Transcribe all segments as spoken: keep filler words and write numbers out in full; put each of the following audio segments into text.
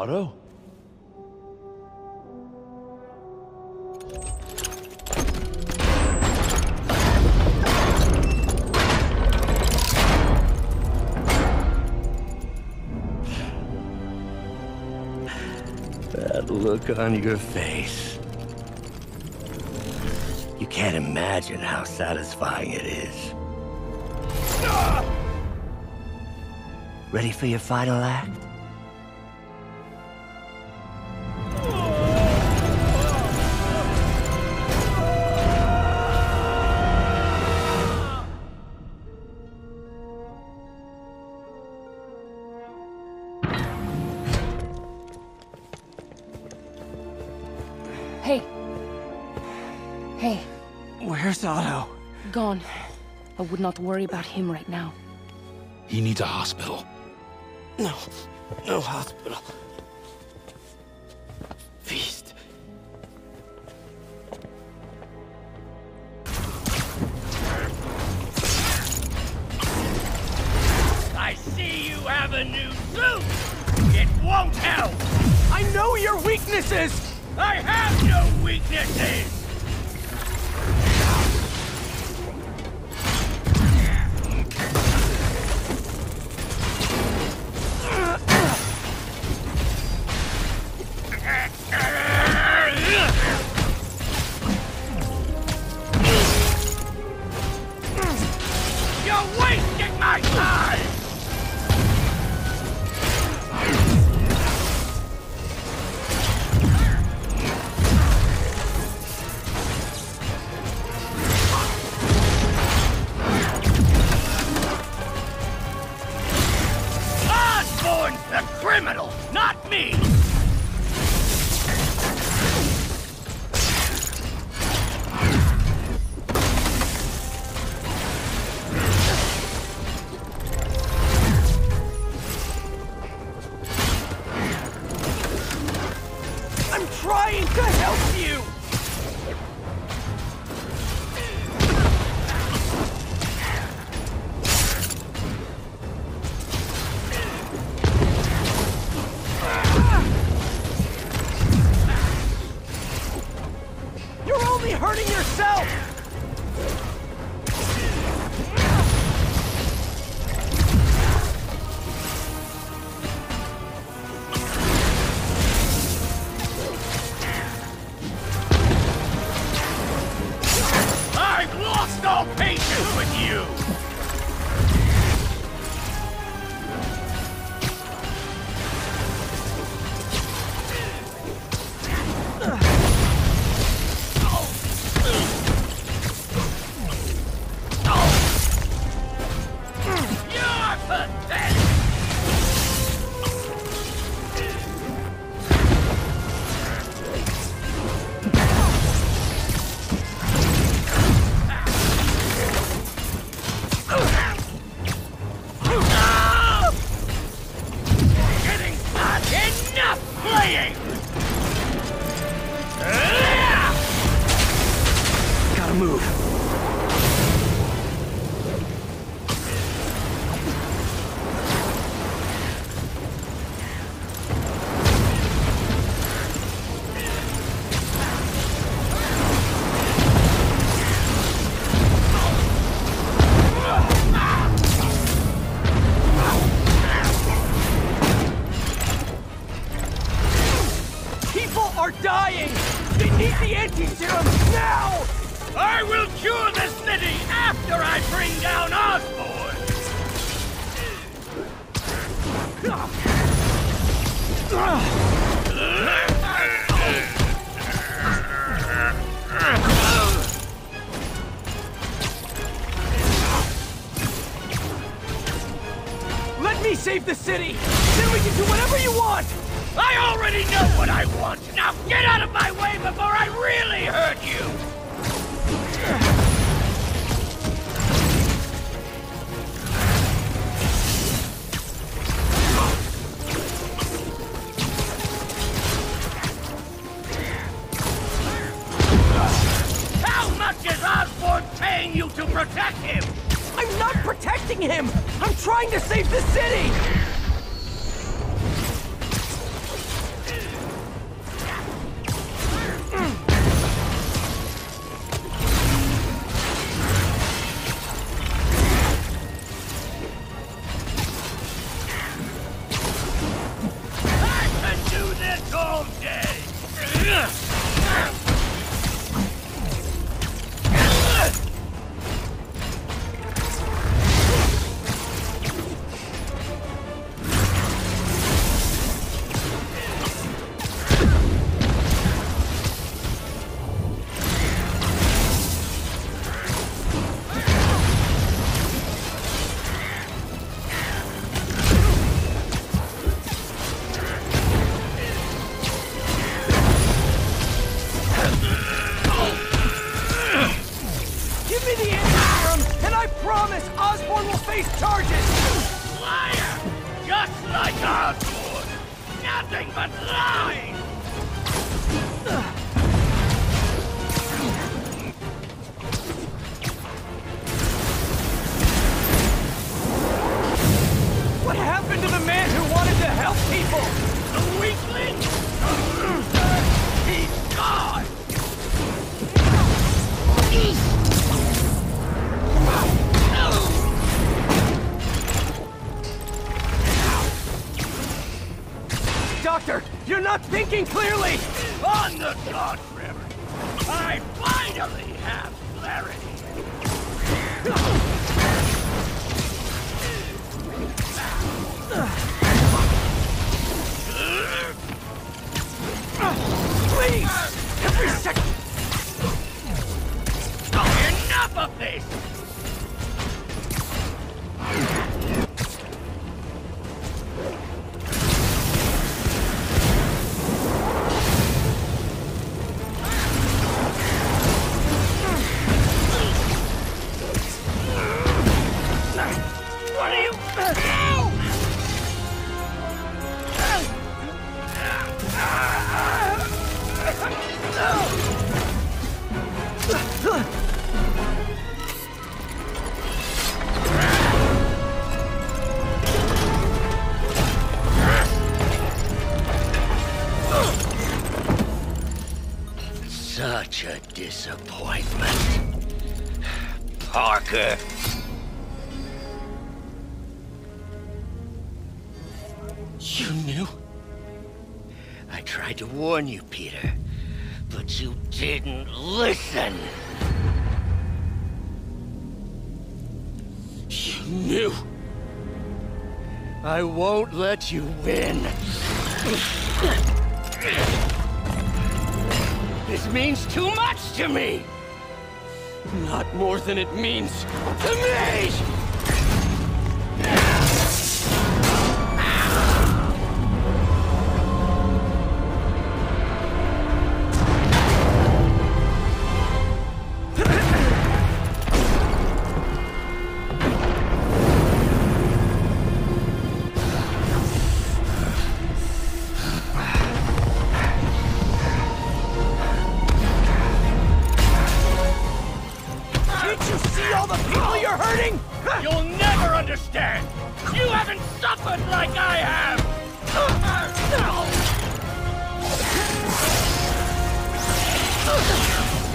Otto? That look on your face. You can't imagine how satisfying it is. Ready for your final act? Hey. Hey. Where's Otto? Gone. I would not worry about him right now. He needs a hospital. No, no hospital. Feast. I see you have a new suit. It won't help. I know your weaknesses. I have no weaknesses. Save the city! Then we can do whatever you want! I already know what I want! Now get out of my way before I really hurt you! How much is Osborn paying you to protect him? I'm not protecting him! I'm trying to save the city! like Osborn! Nothing but lies! What happened to the man who wanted to help people? The weakling? The loser? He's gone! Doctor, you're not thinking clearly! On the contrary, I finally have clarity! Please! Every second! Enough of this! What are you... No! No! Such a disappointment. Parker. You knew? I tried to warn you, Peter, but you didn't listen. You knew. I won't let you win. This means too much to me! Not more than it means to me! You'll never understand! You haven't suffered like I have!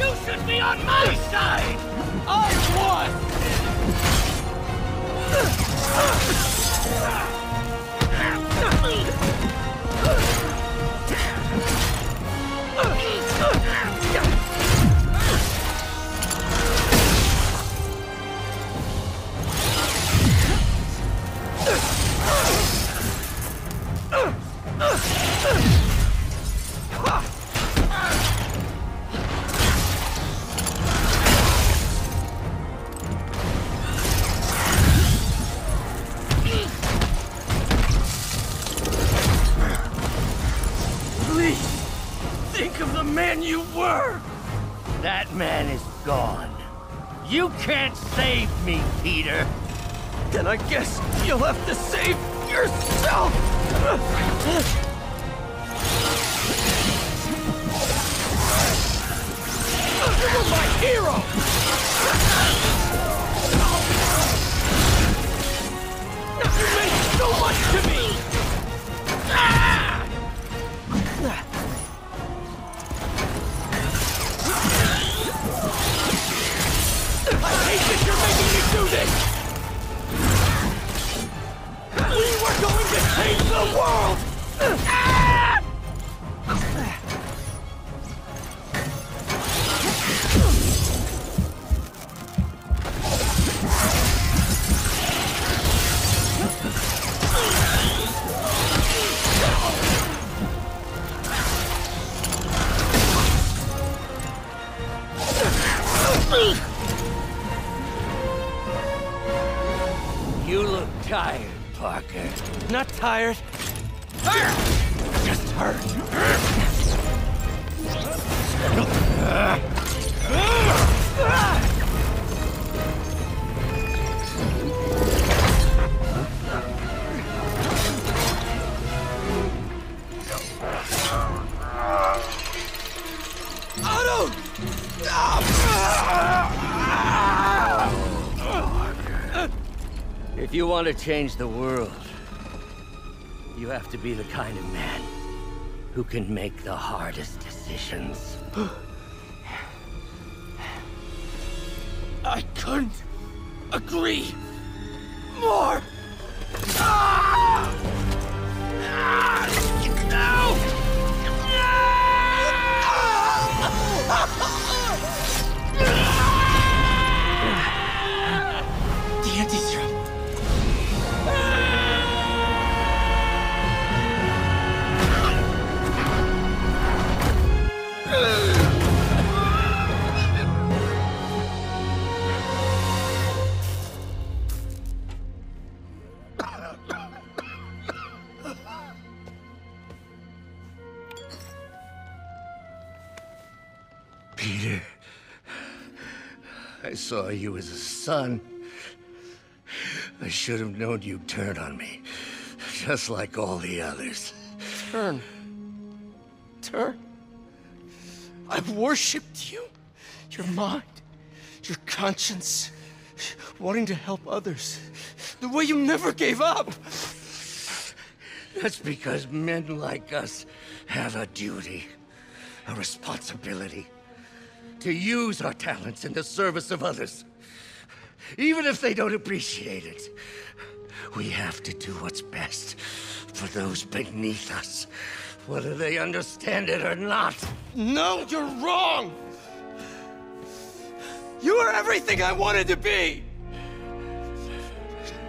You should be on my side! I won! Please, think of the man you were! That man is gone. You can't save me, Peter. Then I guess you'll have to save yourself! You were my hero! You meant so much to me! I hate that you're making me do this! We were going to change the world! You look tired, Parker. Not tired. Just hurt. you want to change the world, you have to be the kind of man who can make the hardest decisions. I couldn't agree more! Ah! Ah! No! No! The anti-serum. Peter, I saw you as a son. I should have known you'd turn on me, just like all the others. Turn? Turn? I've worshipped you, your mind, your conscience, wanting to help others, the way you never gave up. That's because men like us have a duty, a responsibility, to use our talents in the service of others. Even if they don't appreciate it, we have to do what's best for those beneath us, whether they understand it or not. No, you're wrong! You were everything I wanted to be!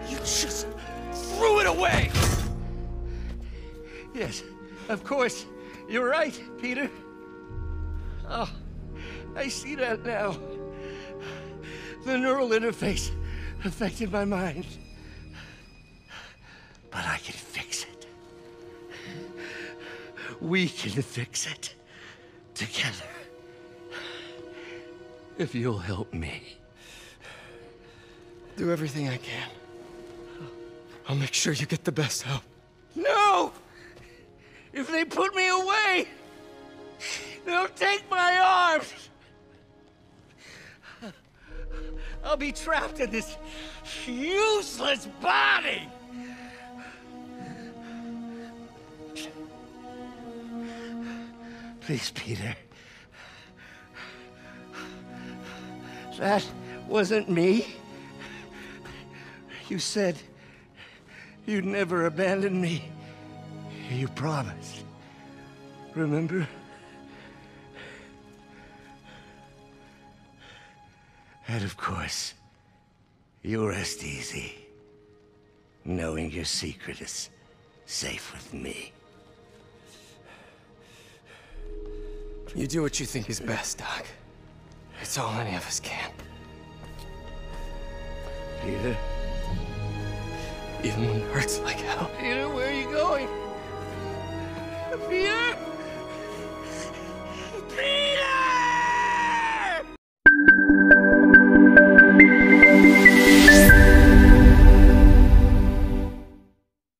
You just threw it away! Yes, of course. You're right, Peter. Oh, I see that now. The neural interface affected my mind. But I can fix it. We can fix it together. If you'll help me. Do everything I can. I'll make sure you get the best help. No! If they put me away, they'll take my arms! I'll be trapped in this useless body! Please, Peter. That wasn't me. You said you'd never abandon me. You promised. Remember? And of course, you rest easy, knowing your secret is safe with me. You do what you think is best, Doc. It's all any of us can. Peter? Even when it hurts like hell. Peter, where are you going? Peter?